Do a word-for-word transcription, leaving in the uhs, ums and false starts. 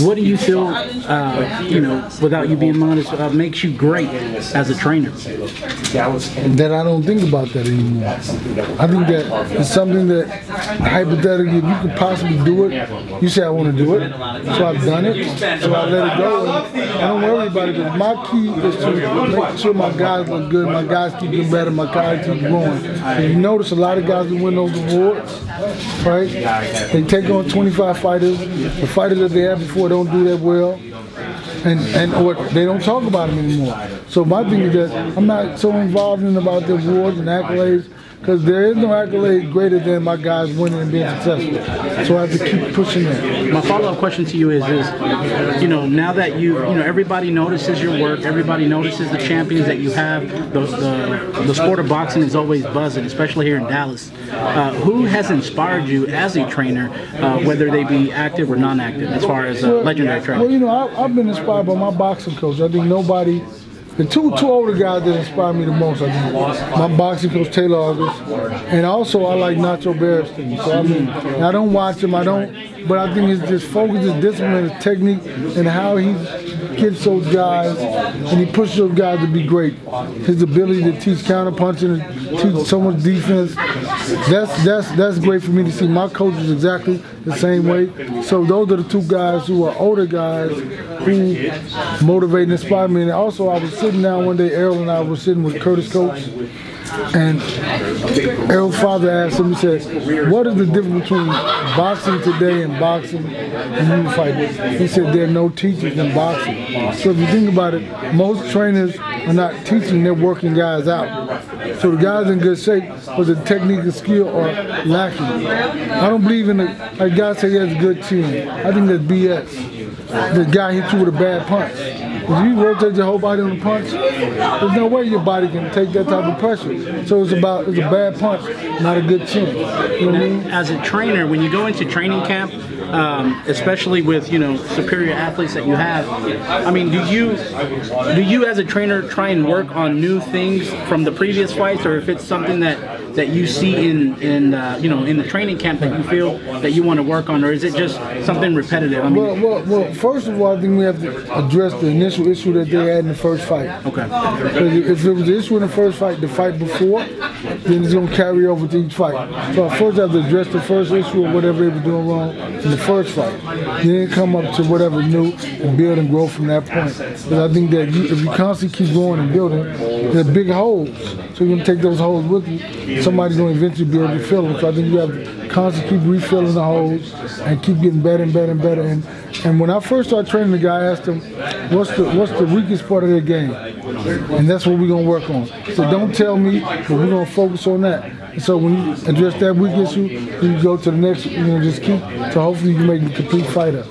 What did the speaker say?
What do you feel, uh, you know, without you being modest, uh, makes you great as a trainer? That I don't think about that anymore. I think that it's something that, hypothetically, if you could possibly do it, you say I want to do it, so I've done it, so I let it go. I don't worry about it, because my key is to make sure my guys look good, my guys keep getting better, my guys keep growing. And you notice a lot of guys who win those awards, right? They take on twenty-five fighters, the fighters that they have before don't do that well, and and or they don't talk about them anymore. So my thing is that I'm not so involved in about the awards and accolades, because there is no accolade greater than my guys winning and being successful. So I have to keep pushing that. My follow-up question to you is, is, you know, now that you, you know, everybody notices your work, everybody notices the champions that you have, the, the, the sport of boxing is always buzzing, especially here in Dallas. Uh, who has inspired you as a trainer, uh, whether they be active or non-active, as far as a well, legendary trainer? Well, you know, I, I've been inspired by my boxing coach. I think nobody... The two, two older guys that inspire me the most, I think, my boxing coach, Taylor August, and also I like Nacho Beristain. So I mean, I don't watch him, I don't, but I think his just focus, his discipline, his technique, and how he gets those guys, and he pushes those guys to be great. His ability to teach counterpunching, to teach someone's defense, that's, that's, that's great for me to see. My coach is exactly the same way. So those are the two guys who are older guys who motivate and inspire me. And also I was sitting down one day, Errol and I were sitting with Curtis Coach, and Errol's father asked him, he said, what is the difference between boxing today and boxing and you fight? He said, there are no teachers in boxing. So if you think about it, most trainers are not teaching, they're working guys out. So the guy's in good shape, but the technique and skill are lacking. I don't believe in the, like guys say he has a good team. I think that's B S. The guy hit you with a bad punch. If you rotate your whole body on the punch, there's no way your body can take that type of pressure. So it's about it's a bad punch, not a good chin. You know what I mean? As a trainer, when you go into training camp, um, especially with you know superior athletes that you have, I mean, do you do you as a trainer try and work on new things from the previous fights, or if it's something that that you see in in uh, you know in the training camp that you feel that you want to work on, or is it just something repetitive? I mean, well, well, well, first of all, I think we have to address the initial issue that they had in the first fight. Okay. If it was the issue in the first fight, the fight before, then it's going to carry over to each fight. So I first have to address the first issue or whatever they were doing wrong in the first fight. Then come up to whatever new and build and grow from that point. Because I think that you, if you constantly keep going and building, there are big holes. So you're going to take those holes with you. Somebody's going to eventually be able to fill them. So I think you have to constantly keep refilling the holes and keep getting better and better and better. And, and when I first started training, the guy asked him, what's the what's the weakest part of their game? And that's what we're going to work on. So don't tell me, but we're going to focus on that. And so when you address that weak issue, you go to the next, you know, just keep, so hopefully you make a complete fighter.